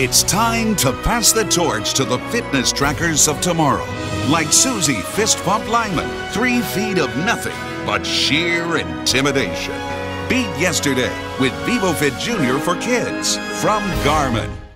It's time to pass the torch to the fitness trackers of tomorrow. Like Susie Fist Pump Lyman, 3 feet of nothing but sheer intimidation. Beat yesterday with vívofit jr. for kids from Garmin.